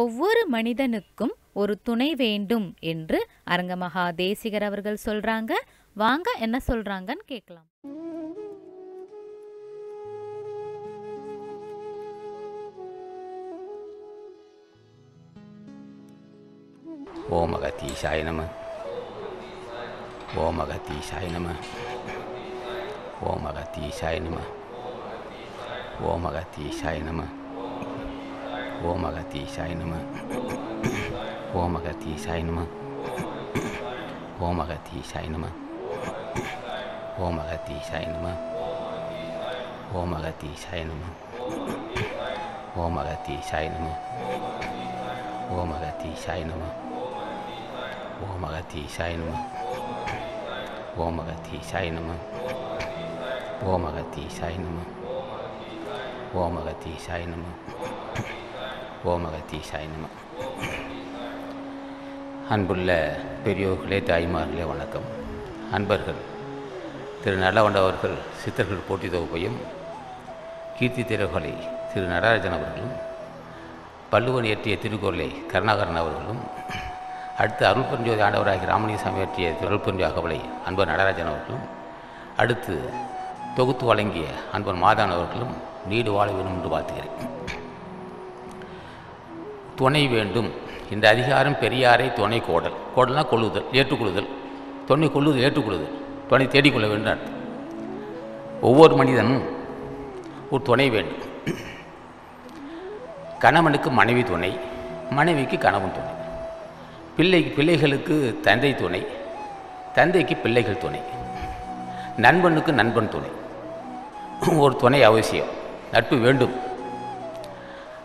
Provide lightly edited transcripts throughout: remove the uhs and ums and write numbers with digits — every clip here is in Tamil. ஒவ்வொரு மனிதனுக்கும் ஒரு துணை வேண்டும் என்று அரங்க மகா தேசிகர் அவர்கள் சொல்றாங்க. வாங்க என்ன சொல்றாங்கன்னு கேட்கலாம். ஓம் அகத்தீசாய நமஹ. ஓம் அகத்தீசாய நமஹ. ஓம் அகத்தீசாய நமஹ. ஓம் அகத்தீசாய நமஹ. ஓம் அகத்தீசாய நமஹ. ஓம் அகத்தீசாய நமஹ. ஓம் அகத்தீசாய நமஹ. ஓம் அகத்தீசாய நமஹ. ஓம் அகத்தீசாய நமஹ. ஓம் அகத்தீசாய நமஹ. ஓம் அகத்தீசாய நமஹ. ஓம் அகத்தீசாய நமஹ. ஓம் அகத்தீசாய நமஹ. ஓம் அகத்தீசாய நமஹ. ஓம் அகத்தீசாய நமஹ. ஓம் அகத்தீசாய நமஹ. அன்புள்ள பெரியோர்களே, தாய்மார்களே, வணக்கம். அன்பர்கள், திரு நடராஜன் அவர்கள் சித்தர்கள் போட்டி தொகுப்பையும் கீர்த்தி தேர்வுகளை திரு நடராஜன் அவர்களும், பல்லுவன் இயற்றிய திருக்குறளை கருணாகரன் அவர்களும், அடுத்து அருள் பெருஞ்சோதி ஆண்டவராகிய ராமலிங்கசாமி இயற்றிய அருள் பெருஞ்சோதி அகவலை அன்பர் நடராஜன் அவர்களும், அடுத்து தொகுத்து வழங்கிய அன்பர் மாதான் அவர்களும் நீடு வாழ வேண்டும் என்று வாழ்த்துகிறேன். துணை வேண்டும் இந்த அதிகாரம் பெரியாரை துணை கோடல், கோடல்னா கொள்ளுதல், ஏற்றுக்கொள்ளுதல், துணை கொள்ளுதல், ஏற்றுக்கொள்ளுதல், துணை தேடிக்கொள்ள வேண்டும். அடுத்து ஒவ்வொரு மனிதனும் ஒரு துணை வேண்டும். கணவனுக்கு மனைவி துணை, மனைவிக்கு கணவன் துணை, பிள்ளைகளுக்கு தந்தை துணை, தந்தைக்கு பிள்ளைகள் துணை, நண்பனுக்கு நண்பன் துணை. ஒரு துணை அவசியம், நட்பு வேண்டும்.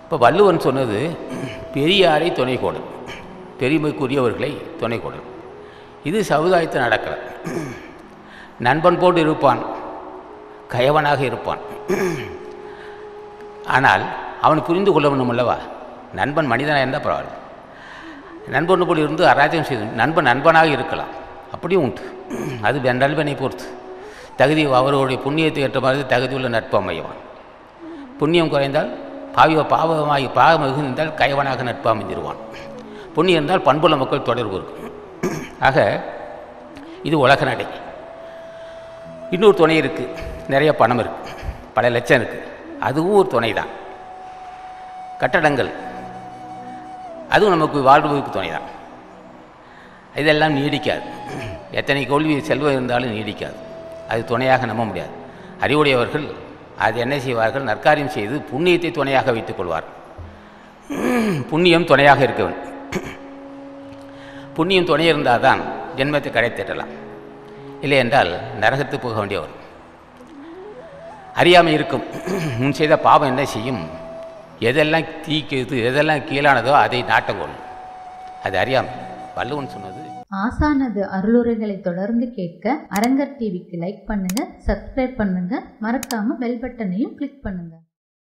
இப்போ வள்ளுவன் சொன்னது பெரியாரை துணை கோடல், பெருமைக்குரியவர்களை துணை கோடல். இது சமுதாயத்தில் நடக்கிறது. நண்பன் போன்று இருப்பான், கயவனாக இருப்பான். ஆனால் அவன் புரிந்து கொள்ள வேண்டும் அல்லவா? நண்பன் மனிதனாக இருந்தால் பரவாயில்ல, நண்பனு போல் இருந்து அராஜகம் செய்து நண்பன் நண்பனாக இருக்கலாம், அப்படியும் உண்டு. அது நண்பனை பொறுத்து தகுதி, அவருடைய புண்ணியத்தை ஏற்ற மாதிரி தகுதி உள்ள நட்பு அமையவான். புண்ணியம் குறைந்தால் பாவமாக இருந்தால் கைவனாக நட்பு அமைஞ்சிருவான். புண்ணியம் இருந்தால் பண்புள்ள மக்கள் தொடர்பு இருக்கும். ஆக இது உலக நடை. இன்னொரு துணை இருக்குது, நிறைய பணம் இருக்குது, பல லட்சம் இருக்குது, அதுவும் ஒரு துணை தான். கட்டடங்கள், அதுவும் நமக்கு வாழ்வுக்கு துணை தான். இதெல்லாம் நீடிக்காது, எத்தனை கோல்வி செல்வம் இருந்தாலும் நீடிக்காது. அது துணையாக நம்ப முடியாது. அறிவுடையவர்கள் அது என்ன செய்வார்கள்? நற்காரியம் செய்து புண்ணியத்தை துணையாக வைத்துக் கொள்வார்கள். புண்ணியம் துணையாக இருக்க வேண்டும். புண்ணியம் துணை இருந்தால் தான் ஜென்மத்தை கடை தேட்டலாம், இல்லை என்றால் நரகத்துக்கு போக வேண்டியவர். அறியாமல் இருக்கும் முன் செய்த பாவம் என்ன செய்யும்? எதெல்லாம் தீக்குது, எதெல்லாம் கீழானதோ அதை நாட்டங்கொள்ளும். அது அறியாமல். வள்ளுவன் சொன்னது. ஆசானது அருளுரைகளை தொடர்ந்து கேட்க அரங்கர் டிவிக்கு லைக் பண்ணுங்க, சப்ஸ்கிரைப் பண்ணுங்க, மறக்காம பெல் பட்டனையும் கிளிக் பண்ணுங்க.